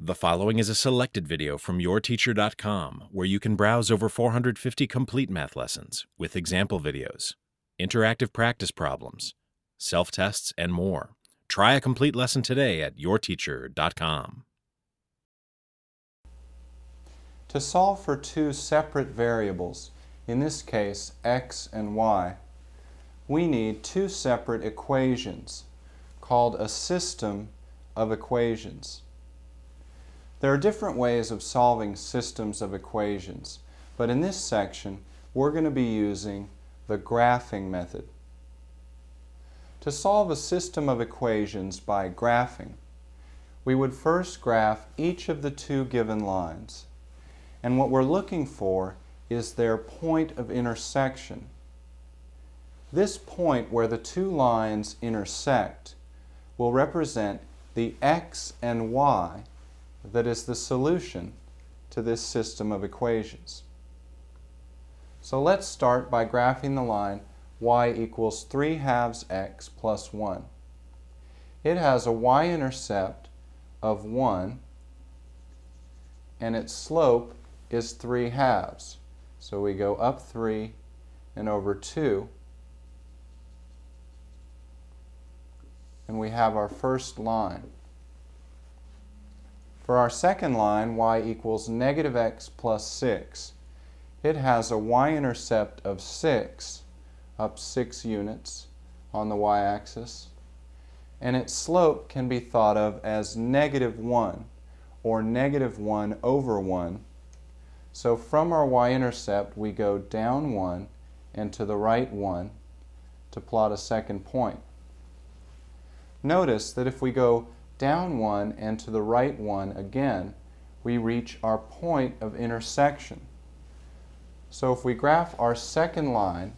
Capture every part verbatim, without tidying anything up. The following is a selected video from your teacher dot com, where you can browse over four hundred fifty complete math lessons with example videos, interactive practice problems, self-tests, and more. Try a complete lesson today at your teacher dot com. To solve for two separate variables, in this case x and y, we need two separate equations called a system of equations. There are different ways of solving systems of equations, but in this section we're going to be using the graphing method. To solve a system of equations by graphing, we would first graph each of the two given lines, and what we're looking for is their point of intersection. This point where the two lines intersect will represent the x and y that is the solution to this system of equations. So let's start by graphing the line y equals three halves x plus one. It has a y-intercept of one and its slope is three halves. So we go up three and over two, and we have our first line. For our second line, y equals negative x plus six. It has a y-intercept of six, up six units on the y-axis, and its slope can be thought of as negative one, or negative one over one. So from our y-intercept we go down one and to the right one to plot a second point. Notice that if we go down one and to the right one again, we reach our point of intersection. So if we graph our second line,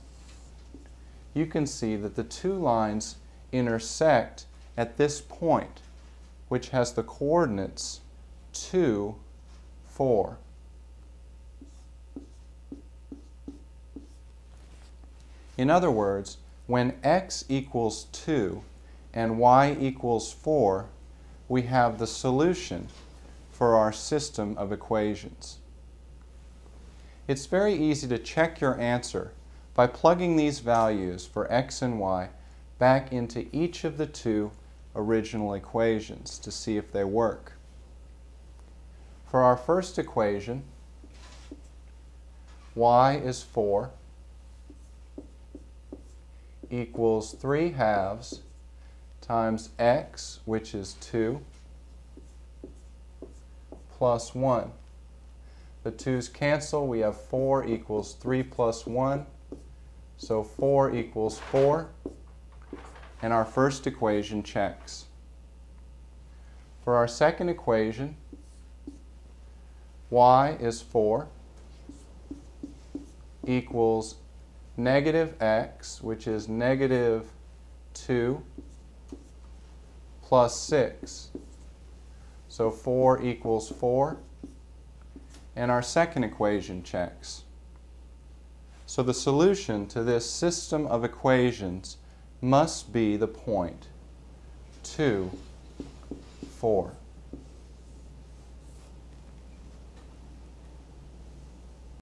you can see that the two lines intersect at this point, which has the coordinates two, four. In other words, when x equals two and y equals four, we have the solution for our system of equations. It's very easy to check your answer by plugging these values for x and y back into each of the two original equations to see if they work. For our first equation, y is four equals three halves times x, which is two, plus one. The twos cancel, we have four equals three plus one, so four equals four, and our first equation checks. For our second equation, y is four equals negative x, which is negative two, plus six. So four equals four, and our second equation checks. So the solution to this system of equations must be the point two, four.